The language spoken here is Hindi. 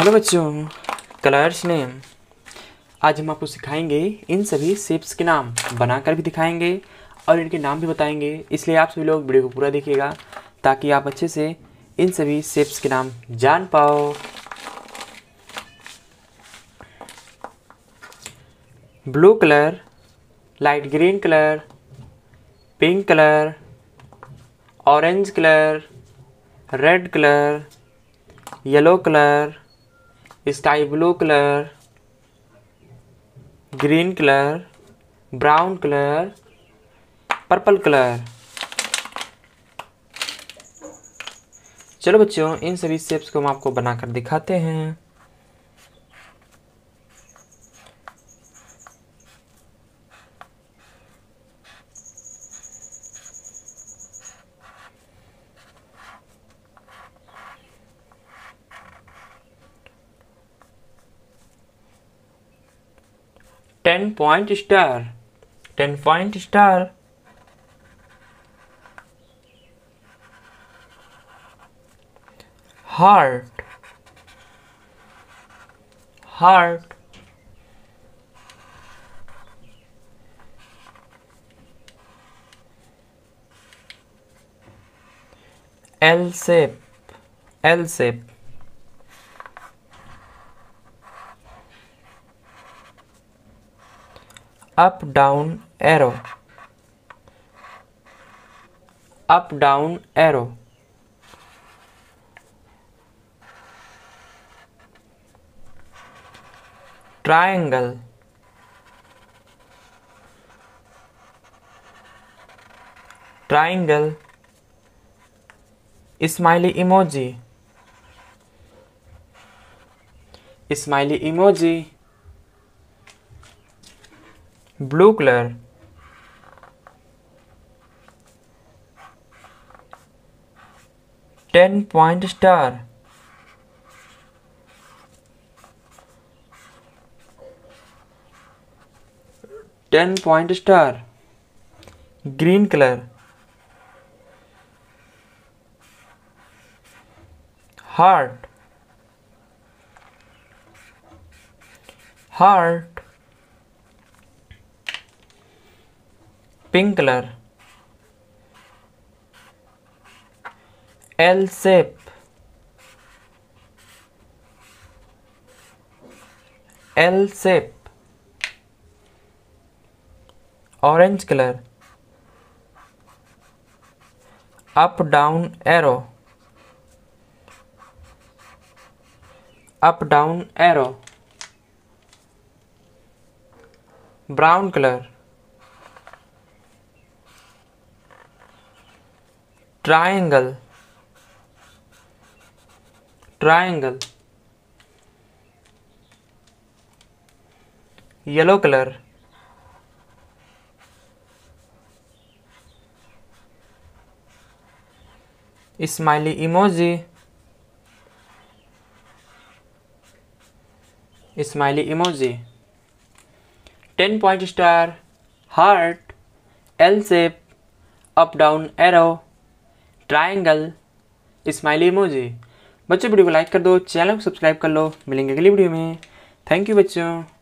हेलो बच्चों, कलर्स नेम। आज हम आपको सिखाएंगे इन सभी शेप्स के नाम, बनाकर भी दिखाएंगे और इनके नाम भी बताएंगे। इसलिए आप सभी लोग वीडियो को पूरा देखिएगा ताकि आप अच्छे से इन सभी शेप्स के नाम जान पाओ। Blue colour, light green colour, pink colour, orange colour, red colour, yellow colour, sky blue colour, green colour, brown colour, purple colour. चलो बच्चों, इन सभी शेप्स को हम आपको बनाकर दिखाते हैं। Ten point star, 10 point star. Heart, heart. L shape, L shape. Up down arrow, up down arrow. Triangle, triangle. Smiley emoji, smiley emoji. Blue colour, ten point star. Ten point star. Green colour, heart, heart. Pink colour, L shape, L shape. Orange colour, up down arrow, up down arrow. Brown colour, triangle, triangle. Yellow colour, smiley emoji, smiley emoji. 10 point star, heart, L shape, up down arrow, triangle, smiley emoji. बच्चों वीडियो को लाइक कर दो, चैनल को सब्सक्राइब कर लो। मिलेंगे अगली वीडियो में। थैंक यू बच्चों।